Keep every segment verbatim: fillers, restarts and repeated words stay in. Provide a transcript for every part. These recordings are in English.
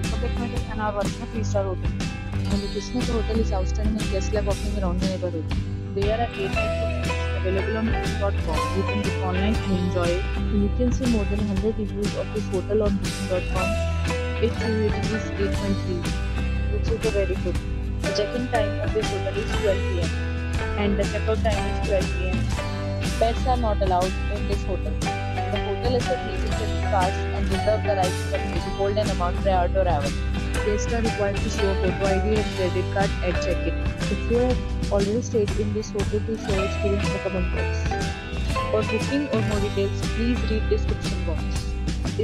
self-appointment and are working a three-star hotel. And the Kishmak Hotel is outstanding guest lab offering around the neighborhood. There are eight types of rooms available on booking dot com. You can book online and enjoy it. You can see more than one hundred reviews of this hotel on booking dot com. Its review rating is eight point three, which is a very good. The check-in time of this hotel is twelve p m and the check-out time is twelve p m Pets are not allowed in this hotel. The hotel is a three sixty pass and reserve the right to hold an amount prior to arrival. Guests are required to show photo I D and credit card at check-in. If you have already stayed in this hotel, please show experience in the comment box. For booking or more details, please read description box.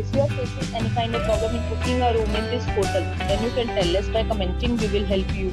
If you are facing any kind of problem in booking a room in this hotel, then you can tell us by commenting. We will help you.